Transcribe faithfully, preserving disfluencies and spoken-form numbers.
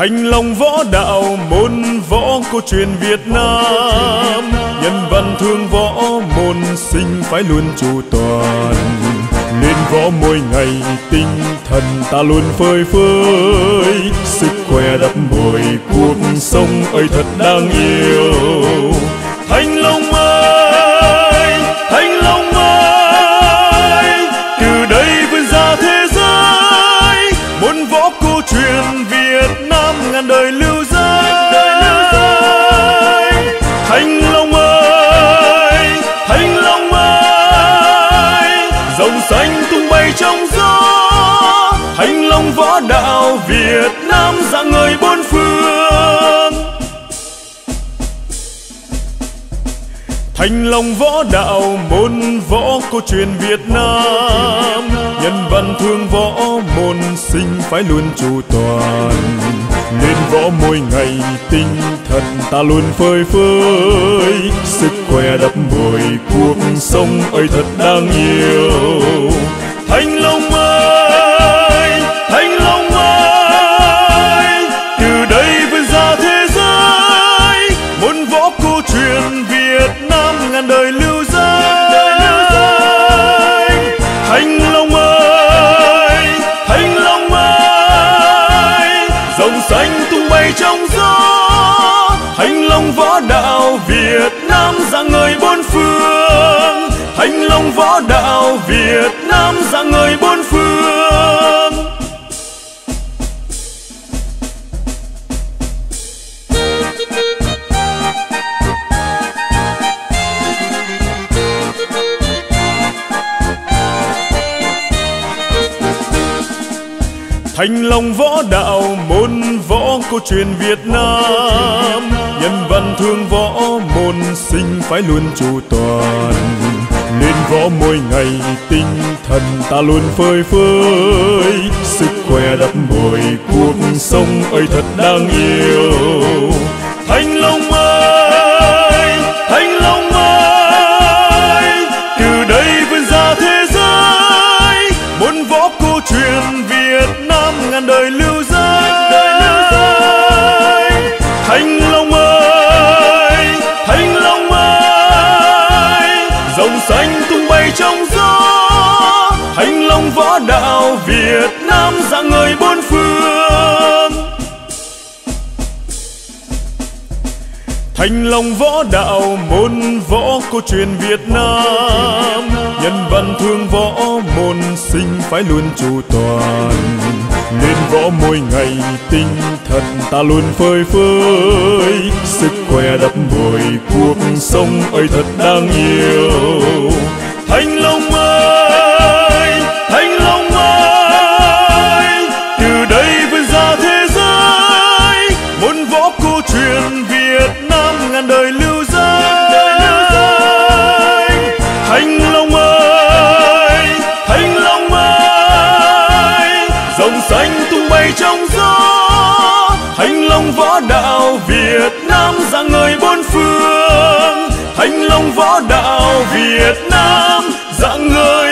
Thanh Long võ đạo môn võ cổ truyền Việt Nam, nhân văn thương võ môn sinh phải luôn chu toàn. Lên võ mỗi ngày tinh thần ta luôn phơi phới, sức khỏe đắp bồi cuộc sống ơi thật đáng yêu. Thanh Long ơi, Thanh Long ơi, từ đây vươn ra thế giới, môn võ cổ truyền Việt Nam ngàn đời lưu danh. Thanh Long ơi, Thanh Long ơi, rồng xanh tung bay trong gió, Thanh Long võ đạo Việt Nam rạng ngời bốn phương. Thanh Long võ đạo môn võ cổ truyền Việt Nam, nhân văn thương võ môn sinh phải luôn chu toàn. Lên võ mỗi ngày tinh thần ta luôn phơi phới, sức khỏe đắp bồi cuộc sống ơi thật đáng yêu. Thanh Long ơi, Thanh Long ơi, từ đây vươn ra thế giới, môn võ cổ truyền Việt Nam ngàn đời lưu danh. Thanh Long ơi, Thanh Long ơi, rồng xanh tung bay trong gió, Thanh Long võ đạo Việt Nam rạng ngời bốn phương. Thanh Long võ đạo Việt Nam rạng ngời bốn phương. Thanh Long võ đạo môn võ cổ truyền Việt Nam, nhân văn thương võ môn sinh phải luôn chu toàn. Lên võ mỗi ngày tinh thần ta luôn phơi phới, sức khỏe đắp bồi cuộc sống ơi thật đáng yêu. Thanh Long ơi, Thanh Long ơi, từ đây vươn ra thế giới, môn võ cổ truyền Việt Nam ngàn đời lưu danh. Thanh Long ơi, Thanh Long ơi, rồng xanh tung bay trong gió, Thanh Long võ đạo Việt Nam rạng ngời bốn phương. Thanh Long võ đạo môn võ cổ truyền Việt Nam, nhân văn thương võ môn sinh phải luôn chu toàn. Lên võ mỗi ngày tinh thần ta luôn phơi phới, sức khỏe đắp bồi cuộc sống ơi thật đáng yêu. Thanh Long ơi, Thanh Long ơi, từ đây vươn ra thế giới, môn võ cổ truyền Việt Nam ngàn đời lưu danh. Thanh Long ơi, Thanh Long ơi, rồng xanh tung bay trong gió, Thanh Long võ đạo Việt Nam rạng ngời bốn phương. Thanh Long võ đạo Việt Nam rạng ngời.